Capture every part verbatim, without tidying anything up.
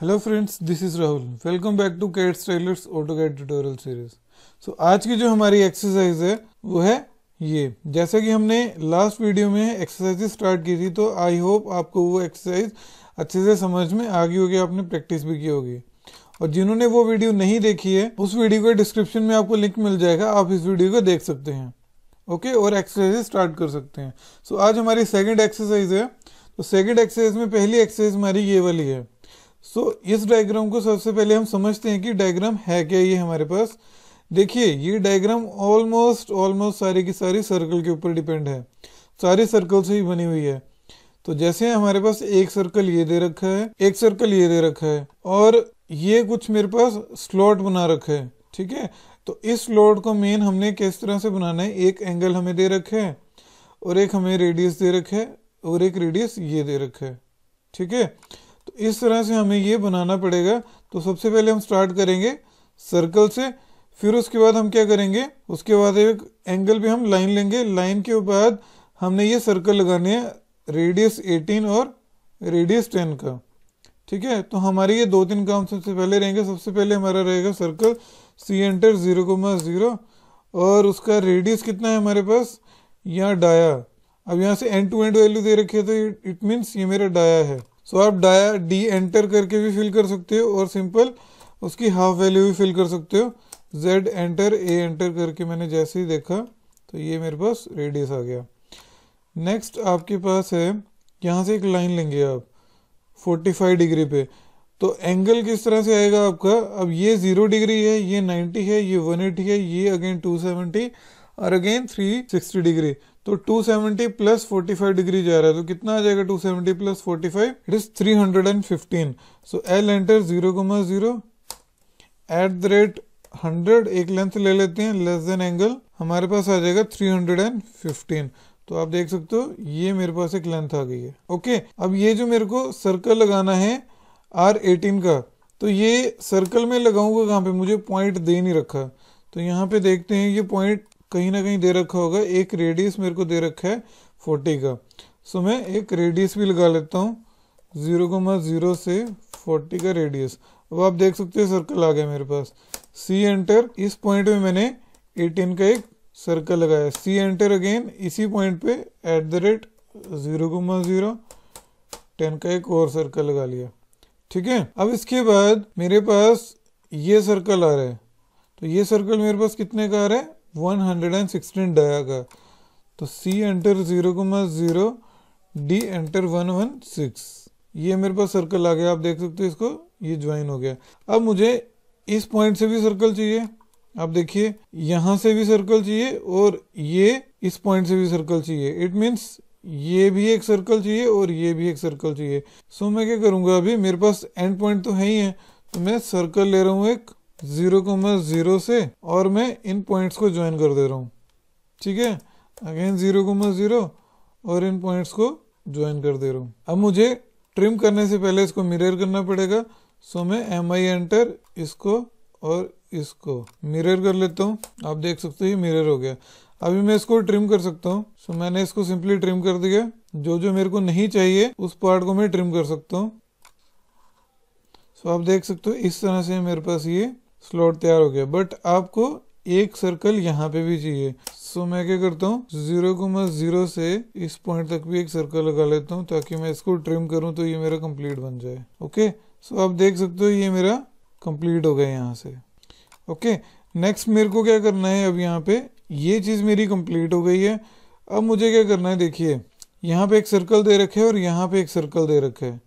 Hello friends, this is Rahul. Welcome back to CAD stylers AutoCAD tutorial series. So आज की जो हमारी exercise है वो है ये। जैसा कि हमने लास्ट वीडियो में एक्सरसाइज स्टार्ट की थी, तो आई होप आपको वो एक्सरसाइज अच्छे से समझ में आ गई होगी, आपने प्रैक्टिस भी की होगी। और जिन्होंने वो वीडियो नहीं देखी है, उस वीडियो के डिस्क्रिप्शन में आपको लिंक मिल जाएगा, आप इस वीडियो को देख सकते हैं। Okay okay? और एक्सरसाइज स्टार्ट कर सकते हैं। सो so, आज हमारी सेकेंड एक्सरसाइज है। तो सेकेंड एक्सरसाइज में पहली एक्सरसाइज हमारी ये वाली है। सो so, इस डायग्राम को सबसे पहले हम समझते हैं कि डायग्राम है क्या। ये हमारे पास देखिए, ये डायग्राम ऑलमोस्ट ऑलमोस्ट सारी की सारी सर्कल के ऊपर डिपेंड है, सारे सर्कल से ही बनी हुई है। तो जैसे हमारे पास एक सर्कल ये दे रखा है, एक सर्कल ये दे रखा है, और ये कुछ मेरे पास स्लॉट बना रखा है। ठीक है, तो इस स्लॉट को मेन हमने किस तरह से बनाना है। एक एंगल हमें दे रखा है, और एक हमें रेडियस दे रखा है, और एक रेडियस ये दे रखा है। ठीक है, तो इस तरह से हमें ये बनाना पड़ेगा। तो सबसे पहले हम स्टार्ट करेंगे सर्कल से, फिर उसके बाद हम क्या करेंगे, उसके बाद एक एंगल पे हम लाइन लेंगे। लाइन के बाद हमने ये सर्कल लगाने हैं रेडियस अठारह और रेडियस दस का। ठीक है, तो हमारे ये दो तीन काम सबसे पहले रहेंगे। सबसे पहले हमारा रहेगा सर्कल सी एंटर जीरो, और उसका रेडियस कितना है हमारे पास, यहाँ डाया। अब यहाँ से एंड टू एंड वैल्यू दे रखी है, तो इट मीन्स ये मेरा डाया है। सो so, आप डाया डी एंटर करके भी फिल कर सकते हो, और सिंपल उसकी हाफ वैल्यू भी फिल कर सकते हो। जेड एंटर ए एंटर करके मैंने जैसे ही देखा, तो ये मेरे पास रेडियस आ गया। नेक्स्ट आपके पास है, यहाँ से एक लाइन लेंगे आप पैंतालीस डिग्री पे। तो एंगल किस तरह से आएगा आपका, अब ये जीरो डिग्री है, ये नब्बे है, ये एक सौ अस्सी है, ये अगेन दो सौ सत्तर और अगेन तीन सौ साठ डिग्री। तो दो सौ सत्तर प्लस पैंतालीस डिग्री जा रहा है, तो कितना आ जाएगा दो सौ सत्तर प्लस पैंतालीस, it is three hundred and fifteen. So L enter zero, at the rate hundred एक लेंथ ले लेते हैं, लेस देन एंगल हमारे पास आ जाएगा थ्री हंड्रेड एंड फिफ्टीन। तो आप देख सकते हो ये मेरे पास एक लेंथ आ गई है। ओके, अब ये जो मेरे को सर्कल लगाना है आर एटीन का, तो ये सर्कल में लगाऊंगा कहाँ पे, मुझे पॉइंट दे नहीं रखा। तो यहाँ पे देखते हैं, ये पॉइंट कहीं ना कहीं दे रखा होगा। एक रेडियस मेरे को दे रखा है चालीस का। सो मैं एक रेडियस भी लगा लेता हूँ, जीरो से चालीस का रेडियस। अब आप देख सकते हो सर्कल आ गया मेरे पास। सी एंटर, इस पॉइंट पे मैंने अठारह का एक सर्कल लगाया। सी एंटर अगेन इसी पॉइंट पे at the rate zero, ten का एक और सर्कल लगा लिया। ठीक है, अब इसके बाद मेरे पास ये सर्कल आ रहा है। तो ये सर्कल मेरे पास कितने का आ रहा है, एक सौ सोलह डाया का। तो C enter zero, D enter एक सौ सोलह, ये मेरे पास सर्कल आ गया। आप देख सकते हो इसको, ये ज्वाइन हो गया। अब मुझे इस पॉइंट से भी सर्कल चाहिए, आप देखिए यहाँ से भी सर्कल चाहिए, और ये इस पॉइंट से भी सर्कल चाहिए। इट मीन्स ये भी एक सर्कल चाहिए और ये भी एक सर्कल चाहिए। सो मैं क्या करूँगा, अभी मेरे पास एंड पॉइंट तो है ही है, तो मैं सर्कल ले रहा हूँ एक जीरो से, और मैं इन पॉइंट्स को ज्वाइन कर दे रहा हूँ। ठीक है, अगेन जीरो और इन पॉइंट्स को ज्वाइन कर दे रहा हूँ। अब मुझे ट्रिम करने से पहले इसको मिरर करना पड़ेगा। सो मैं एम आई एंटर इसको और इसको मिरर कर लेता हूँ। आप देख सकते हो ये मिरर हो गया। अभी मैं इसको ट्रिम कर सकता हूँ। सो मैंने इसको सिंपली ट्रिम कर दिया। जो जो मेरे को नहीं चाहिए उस पार्ट को मैं ट्रिम कर सकता हूँ। सो आप देख सकते हो इस तरह से मेरे पास ये स्लॉट तैयार हो गया। बट आपको एक सर्कल यहाँ पे भी चाहिए। सो मैं क्या करता हूँ, जीरो कोमा जीरो से इस पॉइंट तक भी एक सर्कल लगा लेता हूँ, ताकि मैं इसको ट्रिम करूँ तो ये मेरा कंप्लीट बन जाए। ओके, सो so, आप देख सकते हो ये मेरा कंप्लीट हो गया यहाँ से। ओके, नेक्स्ट मेरे को क्या करना है, अब यहाँ पे ये चीज़ मेरी कंप्लीट हो गई है। अब मुझे क्या करना है, देखिए यहाँ पे एक सर्कल दे रखा है और यहाँ पे एक सर्कल दे रखा है।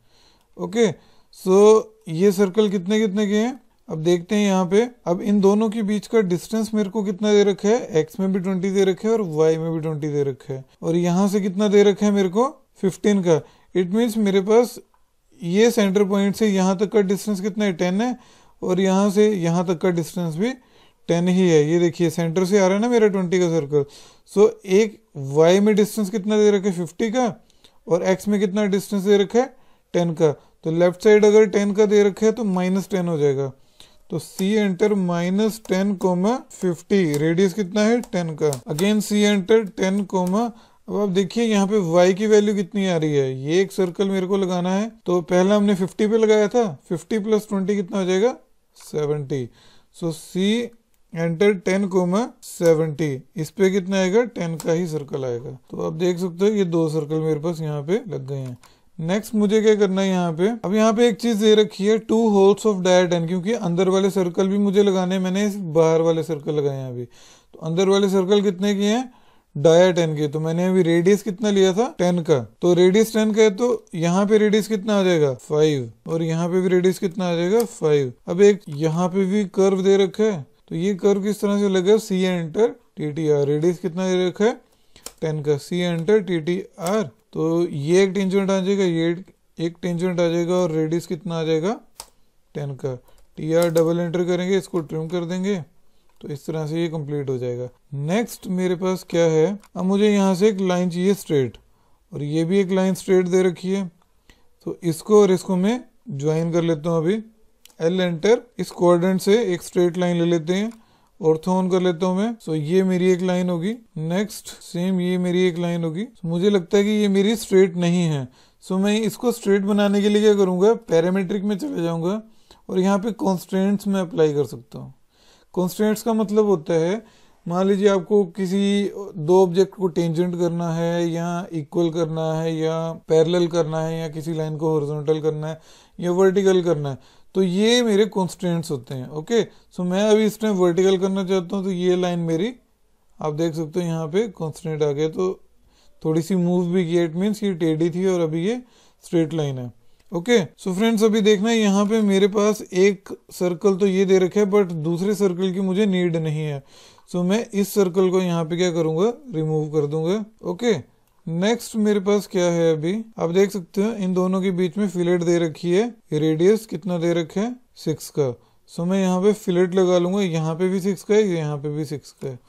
ओके, सो ये सर्कल कितने कितने के हैं अब देखते हैं यहाँ पे। अब इन दोनों के बीच का डिस्टेंस मेरे को कितना दे रखा है, एक्स में भी ट्वेंटी दे रखा है और वाई में भी ट्वेंटी दे रखा है, और यहाँ से कितना दे रखा है मेरे को फिफ्टीन का। इट मीन्स मेरे पास ये सेंटर पॉइंट से यहाँ तक का डिस्टेंस कितना है, टेन है, और यहाँ से यहाँ तक का डिस्टेंस भी टेन ही है। ये देखिए सेंटर से आ रहा है ना मेरा ट्वेंटी का सर्कल। सो so, एक वाई में डिस्टेंस कितना दे रखा है फिफ्टी का, और एक्स में कितना डिस्टेंस दे रखा है टेन का। तो लेफ्ट साइड अगर टेन का दे रखा है तो माइनस टेन हो जाएगा। तो C enter minus ten comma fifty, radius कितना है टेन का। Again C enter ten comma, अब आप देखिए यहाँ पे y की वैल्यू कितनी आ रही है। ये एक सर्कल मेरे को लगाना है, तो पहले हमने फिफ्टी पे लगाया था, फिफ्टी प्लस ट्वेंटी कितना हो जाएगा seventy. So C enter ten comma seventy, इस पे कितना आएगा टेन का ही सर्कल आएगा। तो आप देख सकते हो ये दो सर्कल मेरे पास यहाँ पे लग गए हैं। नेक्स्ट मुझे क्या करना है यहाँ पे, अब यहाँ पे एक चीज दे रखी है two holes of dia ten, क्योंकि अंदर वाले सर्कल भी मुझे लगाने हैं, मैंने बाहर वाले सर्कल लगाए हैं अभी। तो अंदर वाले सर्कल कितने के हैं डाया टेन के, तो मैंने अभी रेडियस कितना लिया था टेन का, तो रेडियस टेन का है तो यहाँ पे रेडियस कितना आ जाएगा फाइव, और यहाँ पे भी रेडियस कितना आ जाएगा फाइव। अब एक यहाँ पे भी कर्व दे रखा है, तो ये कर्व किस तरह से लगेगा C enter T T R, radius कितना दे रखा है टेन का, C enter T T R. तो ये एक टेंजेंट आ जाएगा, ये एक टेंजेंट आ जाएगा, और रेडियस कितना आ जाएगा टेन का, टी आर डबल एंटर करेंगे, इसको ट्रिम कर देंगे, तो इस तरह से ये कंप्लीट हो जाएगा। नेक्स्ट मेरे पास क्या है, अब मुझे यहाँ से एक लाइन चाहिए स्ट्रेट, और ये भी एक लाइन स्ट्रेट दे रखी है, तो इसको और इसको मैं ज्वाइन कर लेता हूँ। अभी एल एंटर, इस क्वाड्रेंट से एक स्ट्रेट लाइन ले लेते हैं, ऑर्थो ऑन कर लेता हूँ मैं। सो so, ये मेरी एक लाइन होगी, नेक्स्ट सेम ये मेरी एक लाइन होगी। so, मुझे लगता है कि ये मेरी स्ट्रेट नहीं है। सो so, मैं इसको स्ट्रेट बनाने के लिए क्या करूँगा, पैरामीट्रिक में चले जाऊँगा और यहाँ पे कॉन्स्टेंट्स में अप्लाई कर सकता हूँ। कॉन्स्टेंट्स का मतलब होता है, मान लीजिए आपको किसी दो ऑब्जेक्ट को टेंजेंट करना है, या इक्वल करना है, या पैरेलल करना है, या किसी लाइन को हॉरिजॉन्टल करना है, या वर्टिकल करना है, तो ये मेरे कॉन्स्टेंट्स होते हैं। ओके, सो मैं अभी इस टाइम वर्टिकल करना चाहता हूँ, तो ये लाइन मेरी आप देख सकते हो यहाँ पे कॉन्स्टेंट आ गया, तो थोड़ी सी मूव भी किया, इट मीन्स ये टेढ़ी थी और अभी ये स्ट्रेट लाइन है। ओके सो फ्रेंड्स, अभी देखना है यहाँ पे मेरे पास एक सर्कल तो ये दे रखा है, बट दूसरे सर्कल की मुझे नीड नहीं है। सो so, मैं इस सर्कल को यहाँ पे क्या करूँगा रिमूव कर दूंगा। ओके नेक्स्ट मेरे पास क्या है, अभी आप देख सकते हो इन दोनों के बीच में फिलेट दे रखी है, रेडियस कितना दे रखा है सिक्स का। सो मैं यहाँ पे फिलेट लगा लूंगा, यहाँ पे भी सिक्स का है, यहाँ पे भी सिक्स का है।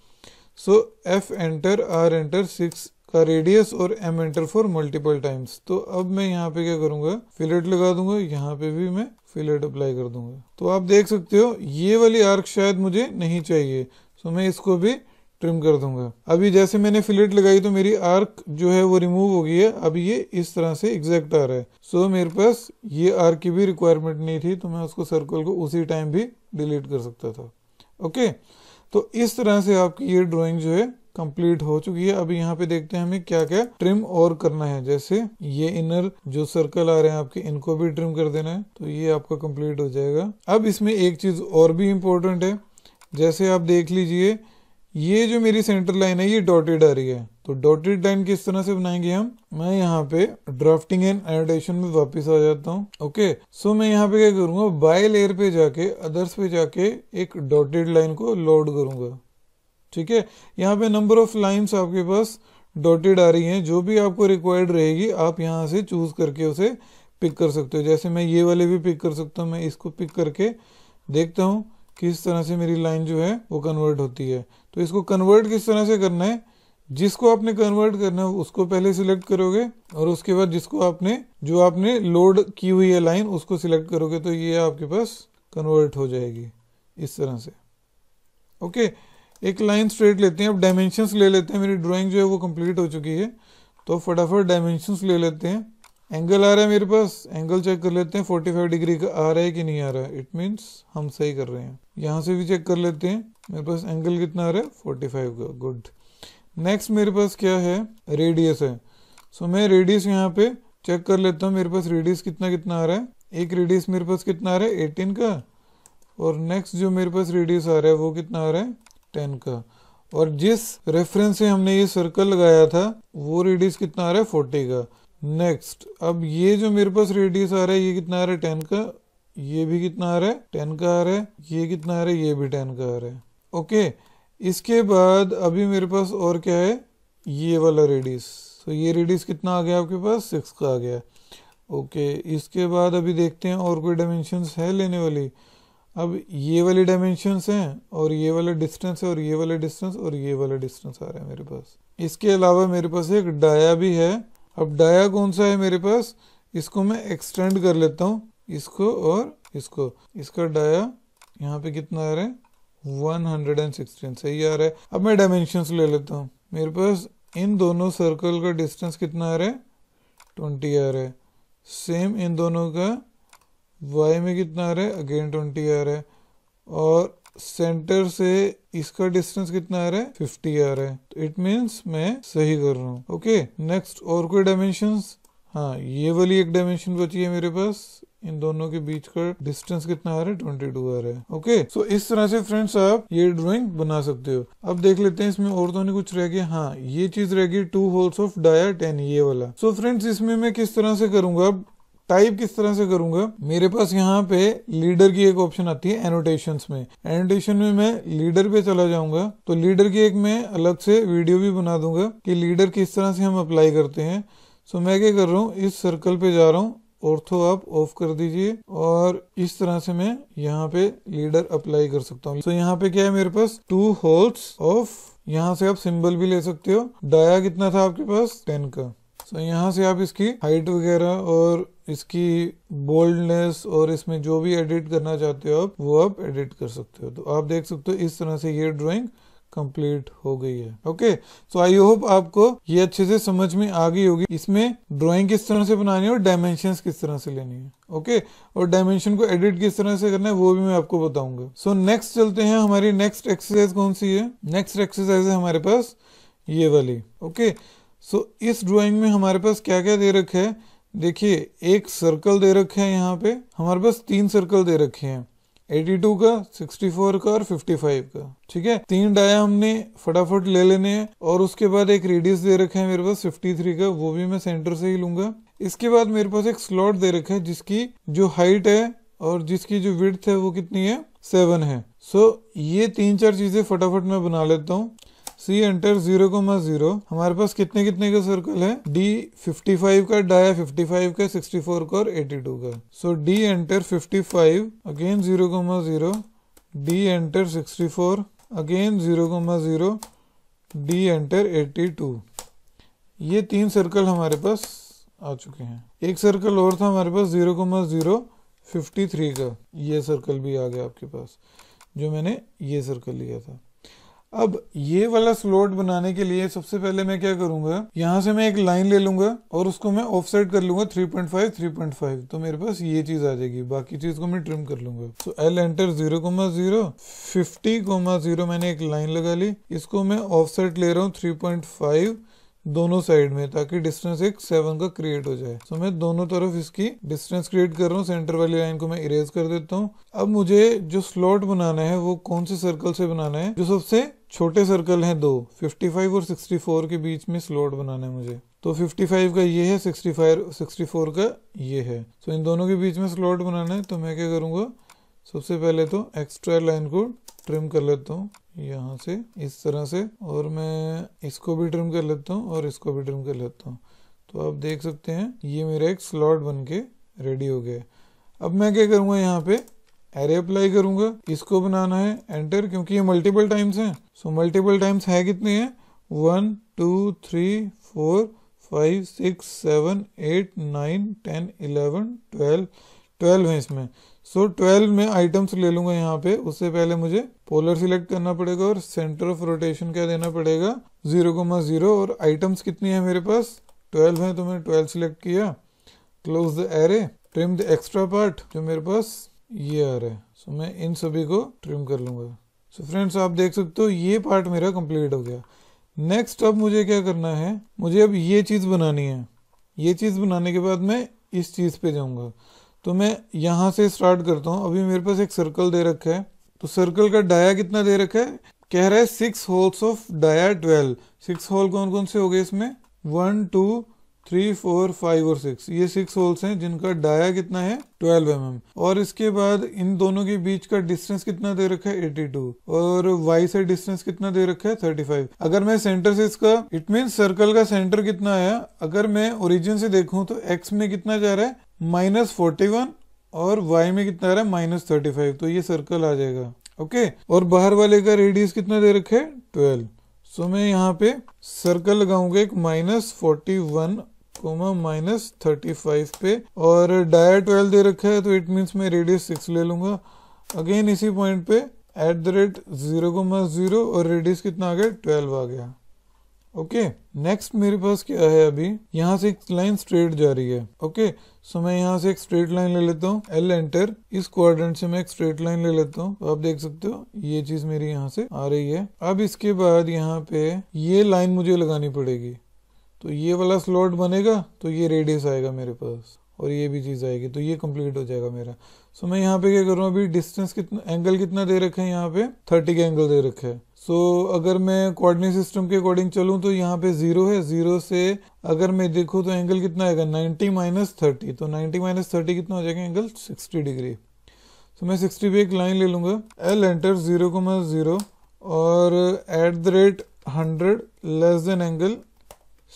So F enter R enter six का रेडियस और M enter for multiple times. तो अब मैं यहाँ पे क्या करूंगा फिलेट लगा दूंगा, यहाँ पे भी मैं फिलेट अप्लाई कर दूंगा। तो आप देख सकते हो ये वाली आर्क शायद मुझे नहीं चाहिए, सो मैं इसको भी ट्रिम कर दूंगा। अभी जैसे मैंने फिलेट लगाई तो मेरी आर्क जो है वो रिमूव हो गई है, अब ये इस तरह से एग्जैक्ट आ रहा है। सो so, मेरे पास ये आर्क की भी रिक्वायरमेंट नहीं थी, तो मैं उसको सर्कल को उसी टाइम भी डिलीट कर सकता था। Okay okay? तो इस तरह से आपकी ये ड्राइंग जो है कंप्लीट हो चुकी है। अब यहाँ पे देखते हैं हमें क्या क्या ट्रिम और करना है, जैसे ये इनर जो सर्कल आ रहे हैं आपके, इनको भी ट्रिम कर देना है, तो ये आपका कंप्लीट हो जाएगा। अब इसमें एक चीज और भी इम्पोर्टेंट है, जैसे आप देख लीजिए ये जो मेरी सेंटर लाइन है ये डॉटेड आ रही है, तो डॉटेड लाइन किस तरह से बनाएंगे हम, मैं यहाँ पे ड्राफ्टिंग एंड एनोटेशन में वापस आ जाता हूँ। ओके सो मैं यहाँ पे क्या करूँगा, बाय लेयर पे जाके अदर्स पे जाके एक डॉटेड लाइन को लोड करूँगा। ठीक है, यहाँ पे नंबर ऑफ लाइन्स आपके पास डॉटेड आ रही हैं, जो भी आपको रिक्वायर्ड रहेगी आप यहाँ से चूज करके उसे पिक कर सकते हो। जैसे मैं ये वाले भी पिक कर सकता हूँ, मैं इसको पिक करके देखता हूँ किस तरह से मेरी लाइन जो है वो कन्वर्ट होती है। तो इसको कन्वर्ट किस तरह से करना है, जिसको आपने कन्वर्ट करना है उसको पहले सिलेक्ट करोगे, और उसके बाद जिसको आपने जो आपने लोड की हुई है लाइन उसको सिलेक्ट करोगे, तो ये आपके पास कन्वर्ट हो जाएगी इस तरह से। ओके एक लाइन स्ट्रेट लेते हैं, अब डायमेंशंस ले लेते हैं। मेरी ड्राइंग जो है वो कंप्लीट हो चुकी है, तो फटाफट डायमेंशंस ले लेते हैं। एंगल आ रहा है मेरे पास, एंगल चेक कर लेते हैं फोर्टी फाइव डिग्री का आ रहा है कि नहीं आ रहा है, इट मीन्स हम सही कर रहे हैं। यहाँ से भी चेक कर लेते हैं, मेरे पास एंगल कितना आ रहा है पैंतालीस का, गुड। नेक्स्ट मेरे पास क्या है, रेडियस है। सो so, मैं रेडियस यहाँ पे चेक कर लेता हूँ, मेरे पास रेडियस कितना कितना आ रहा है, एक रेडियस मेरे पास कितना आ रहा है अठारह का, और नेक्स्ट जो मेरे पास रेडियस आ रहा है वो कितना आ रहा है दस का, और जिस रेफरेंस से हमने ये सर्कल लगाया था वो रेडियस कितना आ रहा है चालीस का। नेक्स्ट अब ये जो मेरे पास रेडियस आ रहा है ये कितना आ रहा है टेन का, ये भी कितना आ रहा है टेन का आ रहा है, ये कितना आ रहा है, ये भी टेन का आ रहा है। ओके okay, इसके बाद अभी मेरे पास और क्या है, ये वाला रेडियस। तो ये रेडियस कितना आ गया आपके पास सिक्स का आ गया। ओके okay, इसके बाद अभी देखते हैं और कोई डायमेंशंस है लेने वाली। अब ये वाले डायमेंशंस हैं, और ये वाला डिस्टेंस है, और ये वाला डिस्टेंस, और ये वाला डिस्टेंस आ रहा है मेरे पास। इसके अलावा मेरे पास एक डाया भी है। अब डाया कौन सा है मेरे पास, इसको मैं एक्सटेंड कर लेता हूँ, इसको और इसको। इसका डाया यहाँ पे कितना आ रहा है वन हंड्रेड एंड सिक्सटीन, सही आ रहा है। अब मैं डायमेंशंस ले लेता हूँ, मेरे पास इन दोनों सर्कल का डिस्टेंस कितना आ रहा है, ट्वेंटी आ रहा है। सेम इन दोनों का वाई में कितना आ रहा है, अगेन ट्वेंटी आ रहा है। और सेंटर से इसका डिस्टेंस कितना आ रहा है, फिफ्टी आ रहा है। तो इट मीन्स मैं सही कर रहा हूँ। ओके नेक्स्ट और कोई डायमेंशंस? हाँ ये वाली एक डायमेंशन बची है मेरे पास। इन दोनों के बीच का डिस्टेंस कितना आ रहा है, ट्वेंटी टू आ रहा है। ओके सो इस तरह से फ्रेंड्स आप ये ड्राइंग बना सकते हो। अब देख लेते हैं इसमें और तो नहीं कुछ रह गया। हाँ ये चीज रह गई, two holes of dia ten, ये वाला। सो so, फ्रेंड्स इसमें मैं किस तरह से करूंगा, अब टाइप किस तरह से करूंगा। मेरे पास यहाँ पे लीडर की एक ऑप्शन आती है एनोटेशंस में। एनोटेशन में मैं लीडर पे चला जाऊंगा, तो लीडर की एक मैं अलग से वीडियो भी बना दूंगा कि लीडर किस तरह से हम अप्लाई करते हैं। सो so, मैं क्या कर रहा हूँ, इस सर्कल पे जा रहा हूँ, ऑर्थो आप ऑफ कर दीजिए, और इस तरह से मैं यहाँ पे लीडर अप्लाई कर सकता हूँ। सो so, यहाँ पे क्या है मेरे पास, टू होल्स ऑफ, यहाँ से आप सिंबल भी ले सकते हो। डाया कितना था आपके पास, टेन का। सो so, यहाँ से आप इसकी हाइट वगैरह और इसकी बोल्डनेस और इसमें जो भी एडिट करना चाहते हो आप वो आप एडिट कर सकते हो। तो आप देख सकते हो इस तरह से ये ड्राइंग कंप्लीट हो गई है। ओके सो आई होप आपको ये अच्छे से समझ में आ गई होगी, इसमें ड्राइंग किस तरह से बनानी है और डायमेंशंस किस तरह से लेनी है। Okay okay? और डायमेंशन को एडिट किस तरह से करना है वो भी मैं आपको बताऊंगा। सो so, नेक्स्ट चलते हैं, हमारी नेक्स्ट एक्सरसाइज कौन सी है? नेक्स्ट एक्सरसाइज है हमारे पास ये वाली। ओके सो so, इस ड्राइंग में हमारे पास क्या क्या दे रखा है, देखिए एक सर्कल दे रखे है। यहाँ पे हमारे पास तीन सर्कल दे रखे हैं, बयासी का, चौंसठ का और पचपन का। ठीक है, तीन डाया हमने फटाफट ले लेने हैं। और उसके बाद एक रेडियस दे रखा है मेरे पास तिरेपन का, वो भी मैं सेंटर से ही लूंगा। इसके बाद मेरे पास एक स्लॉट दे रखा है जिसकी जो हाइट है और जिसकी जो विड्थ है वो कितनी है, सेवन है। सो ये तीन चार चीजें फटाफट मैं बना लेता हूँ। सी एंटर जीरो, हमारे पास कितने कितने का सर्कल है, डी पचपन का, डाया पचपन का, चौंसठ का और बयासी का। सो डी एंटर पचपन, अगेन जीरो, डी एंटर चौंसठ, अगेन जीरो, डी एंटर बयासी। ये तीन सर्कल हमारे पास आ चुके हैं। एक सर्कल और था हमारे पास जीरो, तिरेपन का, ये सर्कल भी आ गया आपके पास, जो मैंने ये सर्कल लिया था। अब ये वाला स्लॉट बनाने के लिए सबसे पहले मैं क्या करूंगा, यहाँ से मैं एक लाइन ले लूंगा और उसको मैं ऑफसेट कर लूंगा तीन पॉइंट पाँच तीन पॉइंट पाँच, तो मेरे पास ये चीज आ जाएगी, बाकी चीज को मैं ट्रिम कर लूंगा। तो एल एंटर जीरो, पचास, मैंने एक लाइन लगा ली, इसको मैं ऑफसेट ले रहा हूँ तीन पॉइंट पाँच दोनों साइड में, ताकि डिस्टेंस एक सेवन का क्रिएट हो जाए। सो so, मैं दोनों तरफ इसकी डिस्टेंस क्रिएट कर रहा हूँ। सेंटर वाली लाइन को मैं इरेज कर देता हूँ। अब मुझे जो स्लॉट बनाना है वो कौन से सर्कल से बनाना है, जो सबसे छोटे सर्कल हैं दो, पचपन और चौंसठ के बीच में स्लॉट बनाना है मुझे। तो पचपन का ये है, चौंसठ का ये है। सो so, इन दोनों के बीच में स्लॉट बनाना है, तो मैं क्या करूँगा, सबसे पहले तो एक्स्ट्रा लाइन को ट्रिम कर लेता हूँ यहाँ से इस तरह से, और मैं इसको भी ट्रिम कर लेता हूँ और इसको भी ट्रिम कर लेता हूँ। तो आप देख सकते हैं ये मेरा एक स्लॉट बनके रेडी हो गया। अब मैं क्या करूँगा, यहाँ पे एरे अप्लाई करूँगा, इसको बनाना है एंटर, क्योंकि ये मल्टीपल टाइम्स हैं। सो मल्टीपल टाइम्स है कितने हैं, one two three four five six seven eight nine ten eleven twelve, twelve है इसमें। सो so, ट्वेल्व में आइटम्स ले लूंगा यहाँ पे। उससे पहले मुझे पोलर सिलेक्ट करना पड़ेगा और सेंटर ऑफ रोटेशन क्या देना पड़ेगा, जीरो, जीरो, और आइटम्स कितनी है मेरे पास, ट्वेल्व है, तो मैंने ट्वेल्व सिलेक्ट किया। Close the array, trim the extra part, जो मेरे पास ये आ रहा है। सो so, मैं इन सभी को ट्रिम कर लूंगा। सो so, फ्रेंड्स आप देख सकते हो ये पार्ट मेरा कंप्लीट हो गया। नेक्स्ट अब मुझे क्या करना है, मुझे अब ये चीज बनानी है। ये चीज बनाने के बाद मैं इस चीज पे जाऊंगा, तो मैं यहाँ से स्टार्ट करता हूँ। अभी मेरे पास एक सर्कल दे रखा है, तो सर्कल का डाया कितना दे रखा है, कह रहा है six holes of dia twelve. Six hole कौन कौन से हो गए इसमें, one two three four five और सिक्स, ये सिक्स होल्स हैं जिनका डाया कितना है, ट्वेल्व एम एम। और इसके बाद इन दोनों के बीच का डिस्टेंस कितना दे रखा है, एटी टू, और वाई से डिस्टेंस कितना दे रखा है, थर्टी फाइव। अगर मैं सेंटर से इसका, इट मीन सर्कल का सेंटर कितना आया, अगर मैं ओरिजिन से देखूँ तो एक्स में कितना जा रहा है, माइनस फोर्टी वन, और वाई में कितना आ रहा है, माइनस थर्टी फाइव, तो ये सर्कल आ जाएगा। ओके और बाहर वाले का रेडियस कितना दे रखे, ट्वेल्व। सो मैं यहाँ पे सर्कल लगाऊंगा एक minus forty one comma minus thirty five पे, और डाया ट्वेल्व दे रखा है, तो इट मीन्स मैं रेडियस सिक्स ले लूंगा। अगेन इसी पॉइंट पे at the rate zero comma zero, और रेडियस कितना आ गया, ट्वेल्व आ गया। ओके नेक्स्ट मेरे पास क्या है, अभी यहाँ से एक लाइन स्ट्रेट जा रही है। ओके okay, सो so मैं यहाँ से एक स्ट्रेट लाइन ले लेता हूँ, एल एंटर, इस क्वाड्रेंट से मैं एक स्ट्रेट लाइन ले लेता हूँ। तो आप देख सकते हो ये चीज मेरी यहाँ से आ रही है। अब इसके बाद यहाँ पे ये लाइन मुझे लगानी पड़ेगी, तो ये वाला स्लॉट बनेगा तो ये रेडियस आएगा मेरे पास और ये भी चीज आएगी, तो ये कंप्लीट हो जाएगा मेरा। सो so मैं यहाँ पे क्या करूँ, अभी डिस्टेंस कितना, एंगल कितना दे रखा है यहाँ पे, थर्टी का एंगल दे रखा है। सो so, अगर मैं कोऑर्डिनेट सिस्टम के अकॉर्डिंग चलूँ तो यहाँ पे जीरो है, जीरो से अगर मैं देखूँ तो एंगल कितना आएगा, नाइन्टी माइनस थर्टी, तो नाइन्टी माइनस थर्टी कितना हो जाएगा एंगल, सिक्सटी डिग्री। तो so, मैं सिक्सटी पे एक लाइन ले लूँगा, एल एंटर, जीरो, जीरो और at the rate hundred less than angle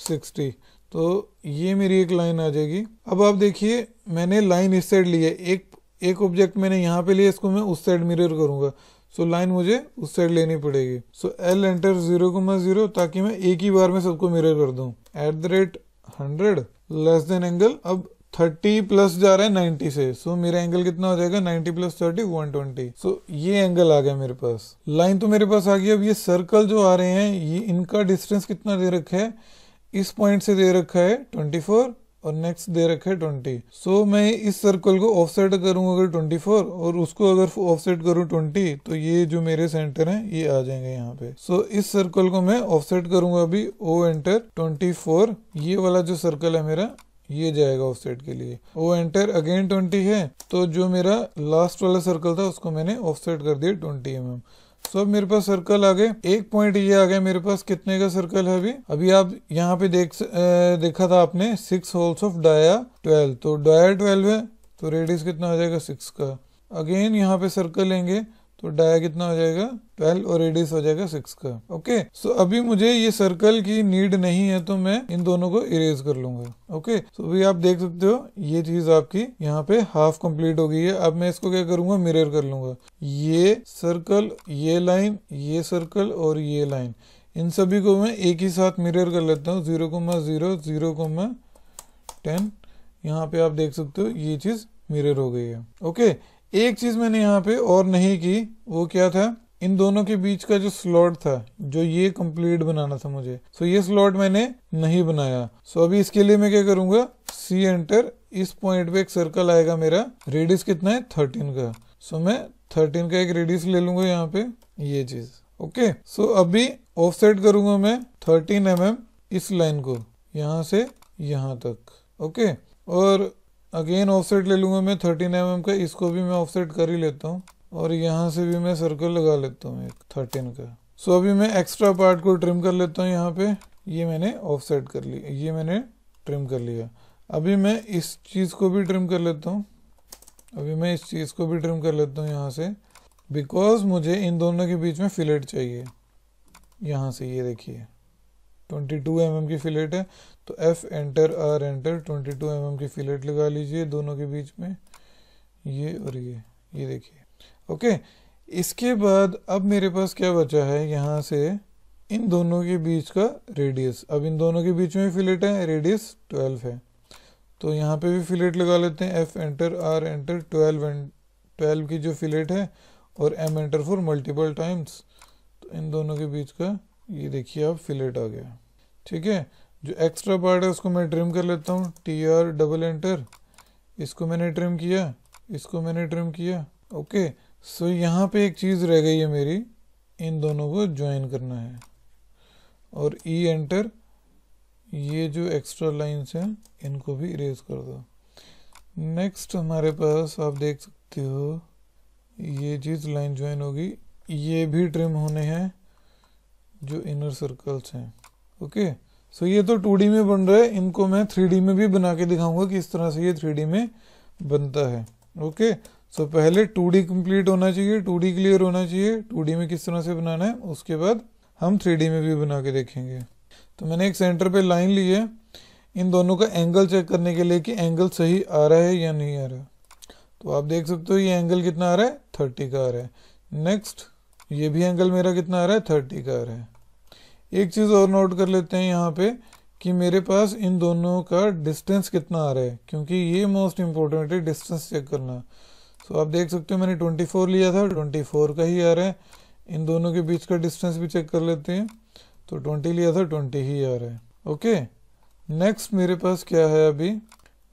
sixty, तो ये मेरी एक लाइन आ जाएगी। अब आप देखिए मैंने लाइन इस साइड ली है, एक एक ऑब्जेक्ट मैंने यहाँ पे लिया, इसको मैं उस साइड मिरर करूंगा। सो so, लाइन मुझे उस साइड लेनी पड़ेगी। So L enter, zero, zero ताकि मैं एक ही बार में सबको मिरर कर दूं, at the rate hundred less than angle, अब थर्टी प्लस जा रहा है नाइन्टी से। सो so, मेरा एंगल कितना हो जाएगा, ninety plus thirty one twenty. So ये एंगल आ गया मेरे पास, लाइन तो मेरे पास आ गई। अब ये सर्कल जो आ रहे हैं ये इनका डिस्टेंस कितना दे रखा है, इस पॉइंट से दे रखा है ट्वेंटी फोर और नेक्स्ट दे रखा है ट्वेंटी। सो so, मैं इस सर्कल को ऑफसेट करूंगा अगर ट्वेंटी फोर और उसको अगर ऑफसेट करूं ट्वेंटी, तो ये जो मेरे सेंटर हैं ये आ जाएंगे यहाँ पे। सो so, इस सर्कल को मैं ऑफसेट करूंगा अभी, ओ एंटर, ट्वेंटी फोर, ये वाला जो सर्कल है मेरा ये जाएगा ऑफसेट के लिए। ओ एंटर, अगेन ट्वेंटी है, तो जो मेरा लास्ट वाला सर्कल था उसको मैंने ऑफसेट कर दिया twenty M M. So so, अब मेरे पास सर्कल आ गए, एक पॉइंट ये आ गया मेरे पास। कितने का सर्कल है अभी, अभी आप यहाँ पे देख आ, देखा था आपने, six holes of dia twelve, तो डाया ट्वेल्व है तो रेडियस कितना हो जाएगा, सिक्स का। अगेन यहाँ पे सर्कल लेंगे तो डाया कितना हो जाएगा, ट्वेल्व और रेडियस हो जाएगा सिक्स का। ओके सो so, अभी मुझे ये सर्कल की नीड नहीं है, तो मैं इन दोनों को इरेज कर लूंगा। ओके सो so, अभी आप देख सकते हो ये चीज आपकी यहाँ पे हाफ कंप्लीट हो गई है। अब मैं इसको क्या करूंगा, मिरर कर लूंगा, ये सर्कल, ये लाइन, ये सर्कल और ये लाइन, इन सभी को मैं एक ही साथ मिरर कर लेता हूँ, जीरो, जीरो, जीरो, टेन। यहाँ पे आप देख सकते हो ये चीज मिरर हो गई है। ओके okay, एक चीज मैंने यहाँ पे और नहीं की, वो क्या था, इन दोनों के बीच का जो स्लॉट था, जो ये कंप्लीट बनाना था मुझे, सो ये स्लॉट मैंने नहीं बनाया। सो अभी इसके लिए मैं क्या करूंगा, सी एंटर, इस पॉइंट पे एक सर्कल आएगा मेरा, रेडियस कितना है, थर्टीन का। सो मैं थर्टीन का एक रेडियस ले लूंगा यहाँ पे, ये चीज। ओके सो अभी ऑफसेट करूंगा मैं थर्टीन एम एम इस लाइन को, यहाँ से यहाँ तक। ओके और अगेन ऑफसेट ले लूंगा मैं थर्टीन एम एम का, इसको भी मैं ऑफसेट कर ही लेता हूँ और यहाँ से भी मैं सर्कल लगा लेता हूँ एक थर्टीन का। सो so, अभी मैं एक्स्ट्रा पार्ट को ट्रिम कर लेता हूँ यहाँ पे, ये मैंने ऑफसेट कर लिया, ये मैंने ट्रिम कर लिया। अभी मैं इस चीज़ को भी ट्रिम कर लेता हूँ, अभी मैं इस चीज़ को भी ट्रिम कर लेता हूँ यहाँ से, बिकॉज मुझे इन दोनों के बीच में फिलेट चाहिए। यहाँ से ये देखिए ट्वेंटी टू एम एम की फिलेट है, तो F enter, R enter, twenty two M M की फिलेट लगा लीजिए दोनों के बीच में, ये और ये, ये देखिए। ओके इसके बाद अब मेरे पास क्या बचा है, यहाँ से इन दोनों के बीच का रेडियस। अब इन दोनों के बीच में फिलेट है, रेडियस ट्वेल्व है, तो यहाँ पे भी फिलेट लगा लेते हैं, F enter, R enter, twelve and twelve की जो फिलेट है, और M enter for multiple times, तो इन दोनों के बीच का ये देखिए आप फिलेट आ गया। ठीक है, जो एक्स्ट्रा पार्ट है उसको मैं ट्रिम कर लेता हूँ, टी आर डबल एंटर, इसको मैंने ट्रिम किया, इसको मैंने ट्रिम किया। ओके सो यहाँ पे एक चीज़ रह गई है मेरी, इन दोनों को ज्वाइन करना है, और ई एंटर, ये जो एक्स्ट्रा लाइन्स हैं इनको भी इरेज कर दो। नेक्स्ट हमारे पास आप देख सकते हो ये चीज़ लाइन ज्वाइन होगी, ये भी ट्रिम होने हैं जो इनर सर्कल्स हैं। ओके सो ये तो टू डी में बन रहा है, इनको मैं थ्री डी में भी बना के दिखाऊंगा कि इस तरह से ये थ्री डी में बनता है। ओके सो पहले टू डी कंप्लीट होना चाहिए, टू डी क्लियर होना चाहिए, टू डी में किस तरह से बनाना है, उसके बाद हम थ्री डी में भी बना के देखेंगे। तो मैंने एक सेंटर पे लाइन ली है, इन दोनों का एंगल चेक करने के लिए कि एंगल सही आ रहा है या नहीं आ रहा। तो आप देख सकते हो ये एंगल कितना आ रहा है, थर्टी का आ रहा है। नेक्स्ट ये भी एंगल मेरा कितना आ रहा है, थर्टी का आ रहा है। एक चीज़ और नोट कर लेते हैं यहाँ पे कि मेरे पास इन दोनों का डिस्टेंस कितना आ रहा है, क्योंकि ये मोस्ट इम्पोर्टेंट है डिस्टेंस चेक करना। सो आप देख सकते हो मैंने ट्वेंटी फोर लिया था, ट्वेंटी फोर का ही आ रहा है। इन दोनों के बीच का डिस्टेंस भी चेक कर लेते हैं। तो ट्वेंटी लिया था, ट्वेंटी ही आ रहा है। ओके नेक्स्ट मेरे पास क्या है, अभी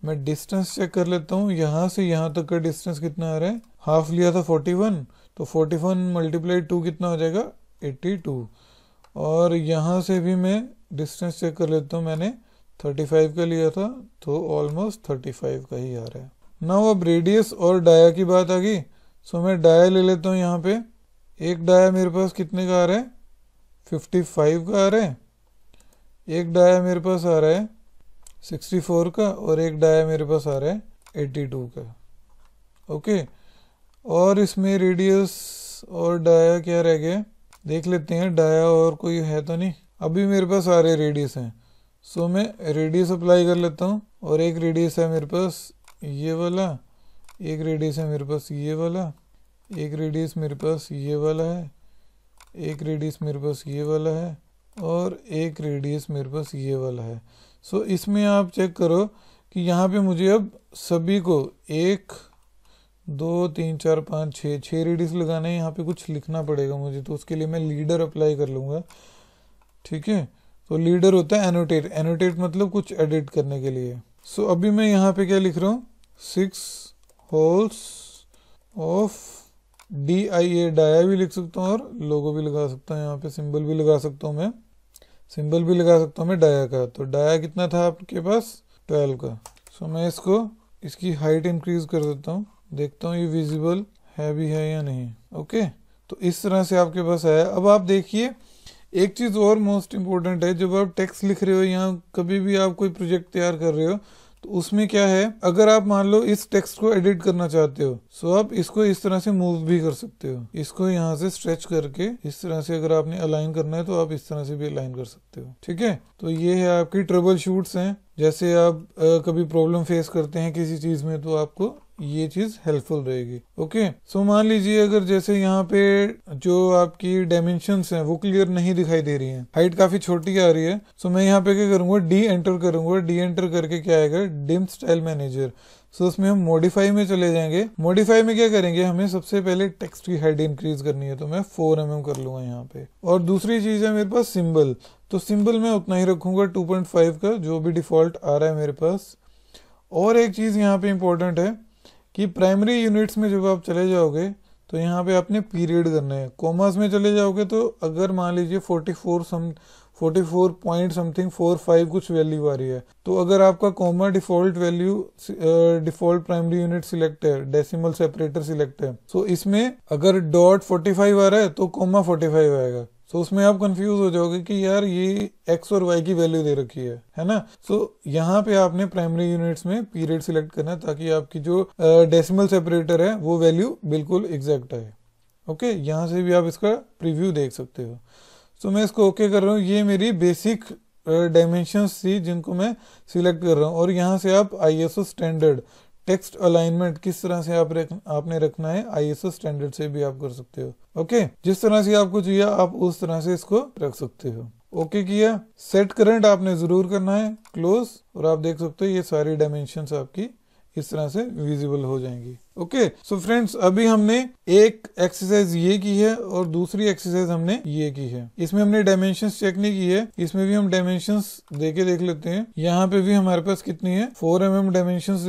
मैं डिस्टेंस चेक कर लेता हूँ। यहाँ से यहाँ तक का डिस्टेंस कितना आ रहा है, हाफ लिया था फोर्टी वन, तो फोर्टी वन मल्टीप्लाई टू कितना हो जाएगा एटी टू। और यहाँ से भी मैं डिस्टेंस चेक कर लेता हूँ, मैंने थर्टी फाइव का लिया था तो ऑलमोस्ट थर्टी फाइव का ही आ रहा है। नाउ अब रेडियस और डाया की बात आ गई। सो मैं डाया ले लेता हूँ। यहाँ पे एक डाया मेरे पास कितने का आ रहा है, फिफ्टी फाइव का आ रहा है। एक डाया मेरे पास आ रहा है सिक्सटी फोर का और एक डाया मेरे पास आ रहा है एटी टू का। ओके और इसमें रेडियस और डाया क्या रह गया, देख लेते हैं डाया और कोई है तो नहीं। अभी मेरे पास आ रहे रेडियस हैं, सो मैं रेडियस अप्लाई कर लेता हूँ। और एक रेडियस है मेरे पास ये वाला, एक रेडियस है मेरे पास ये वाला, एक रेडियस मेरे पास ये वाला है, एक रेडियस मेरे पास ये वाला है और एक रेडियस मेरे पास ये वाला है। सो so, इसमें आप चेक करो कि यहाँ पे मुझे अब सभी को एक दो तीन चार पाँच छः छः रेडियस लगाना है। यहाँ पे कुछ लिखना पड़ेगा मुझे, तो उसके लिए मैं लीडर अप्लाई कर लूँगा। ठीक है, तो लीडर होता है एनोटेट। एनोटेट मतलब कुछ एडिट करने के लिए। सो so, अभी मैं यहाँ पे क्या लिख रहा हूँ, six holes of D I A. Dia भी लिख सकता हूँ और लोगो भी लगा सकता हूँ, यहाँ पे सिंबल भी लगा सकता हूँ मैं, सिंबल भी लगा सकता हूँ मैं डाया का। तो डाया कितना था आपके पास, ट्वेल्व का। सो मैं इसको इसकी हाइट इंक्रीज कर देता हूँ, देखता हूँ ये विजिबल है भी है या नहीं। ओके तो इस तरह से आपके पास आया। अब आप देखिए एक चीज़ और मोस्ट इम्पोर्टेंट है, जब आप टेक्स्ट लिख रहे हो या कभी भी आप कोई प्रोजेक्ट तैयार कर रहे हो तो उसमें क्या है, अगर आप मान लो इस टेक्स्ट को एडिट करना चाहते हो, सो आप इसको इस तरह से मूव भी कर सकते हो। इसको यहाँ से स्ट्रेच करके इस तरह से अगर आपने अलाइन करना है तो आप इस तरह से भी अलाइन कर सकते हो। ठीक है, तो ये है आपकी ट्रबल शूट्स हैं। जैसे आप आ, कभी प्रॉब्लम फेस करते हैं किसी चीज में तो आपको ये चीज हेल्पफुल रहेगी। ओके सो मान लीजिए अगर जैसे यहाँ पे जो आपकी डायमेंशंस हैं वो क्लियर नहीं दिखाई दे रही हैं, हाइट काफी छोटी आ रही है, सो मैं यहाँ पे क्या करूंगा, डी एंटर करूंगा। डी एंटर करके क्या आएगा, डिम स्टाइल मैनेजर। सो उसमें हम मॉडिफाई में चले जाएंगे। मॉडिफाई में क्या करेंगे, हमें सबसे पहले टेक्स्ट की हाइट इंक्रीज करनी है, तो मैं फोर एम एम कर लूंगा यहाँ पे। और दूसरी चीज है मेरे पास सिंबल, तो सिंबल मैं उतना ही रखूंगा टू पॉइंट फाइव का जो भी डिफॉल्ट आ रहा है मेरे पास। और एक चीज यहाँ पे इम्पोर्टेंट है कि प्राइमरी यूनिट्स में जब आप चले जाओगे तो यहाँ पे आपने पीरियड करना है। कॉमर्स में चले जाओगे तो अगर मान लीजिए forty four some forty four point something four five कुछ वैल्यू आ रही है, तो अगर आपका comma default value default primary unit select है, डेसिमल सेपरेटर सिलेक्ट है, सो इसमें अगर डॉट फोर्टी फाइव आ रहा है तो कॉमा फोर्टी फाइव आएगा। तो so, उसमें आप कंफ्यूज हो जाओगे कि यार ये एक्स और वाई की वैल्यू दे रखी है, है ना। सो so, यहाँ पे आपने प्राइमरी यूनिट्स में पीरियड सिलेक्ट करना है ताकि आपकी जो डेसिमल uh, सेपरेटर है वो वैल्यू बिल्कुल एग्जैक्ट आए। ओके यहाँ से भी आप इसका प्रीव्यू देख सकते हो। सो so, मैं इसको ओके okay कर रहा हूँ। ये मेरी बेसिक डायमेंशंस uh, थी जिनको मैं सिलेक्ट कर रहा हूँ। और यहाँ से आप I S O standard text alignment किस तरह से आप रख, आपने रखना है, आईएसओ स्टैंडर्ड से भी आप कर सकते हो। ओके जिस तरह से आपको चाहिए आप उस तरह से इसको रख सकते हो। ओके किया। सेट करंट आपने जरूर करना है, क्लोज। और आप देख सकते हो ये सारी डायमेंशंस आपकी इस तरह से विजिबल हो जाएंगी। ओके सो फ्रेंड्स अभी हमने एक एक्सरसाइज ये की है और दूसरी एक्सरसाइज हमने ये की है। इसमें हमने डायमेंशंस चेक नहीं की है, इसमें भी हम डायमेंशंस देके देख लेते हैं। यहाँ पे भी हमारे पास कितनी है, four M M dimensions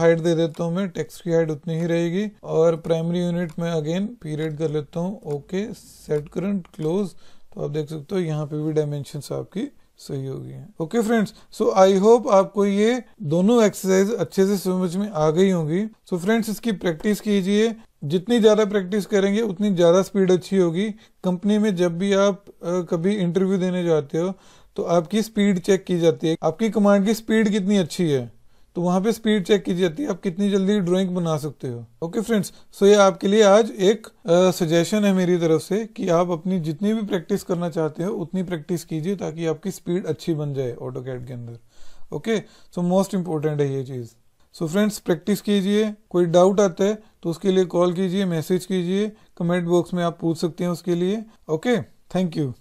height दे देता हूँ मैं, टेक्स्ट की हाइट उतनी ही रहेगी। और प्राइमरी यूनिट में अगेन पीरियड कर लेता हूँ, ओके सेट करंट, क्लोज। तो आप देख सकते हो यहाँ पे भी डायमेंशंस आपकी सही हो गई है। Okay friends so I hope आपको ये दोनों एक्सरसाइज अच्छे से समझ में आ गई होंगी। सो so, फ्रेंड्स इसकी प्रैक्टिस कीजिए, जितनी ज़्यादा प्रैक्टिस करेंगे उतनी ज़्यादा स्पीड अच्छी होगी। कंपनी में जब भी आप आ, कभी इंटरव्यू देने जाते हो तो आपकी स्पीड चेक की जाती है, आपकी कमांड की स्पीड कितनी अच्छी है, तो वहाँ पे स्पीड चेक की जाती है, आप कितनी जल्दी ड्राइंग बना सकते हो। ओके फ्रेंड्स सो ये आपके लिए आज एक सजेशन uh, है मेरी तरफ से कि आप अपनी जितनी भी प्रैक्टिस करना चाहते हो उतनी प्रैक्टिस कीजिए ताकि आपकी स्पीड अच्छी बन जाए ऑटोकैड के अंदर। ओके सो मोस्ट इम्पोर्टेंट है ये चीज़। सो फ्रेंड्स प्रैक्टिस कीजिए, कोई डाउट आता है तो उसके लिए कॉल कीजिए, मैसेज कीजिए, कमेंट बॉक्स में आप पूछ सकते हैं उसके लिए। Okay thank you.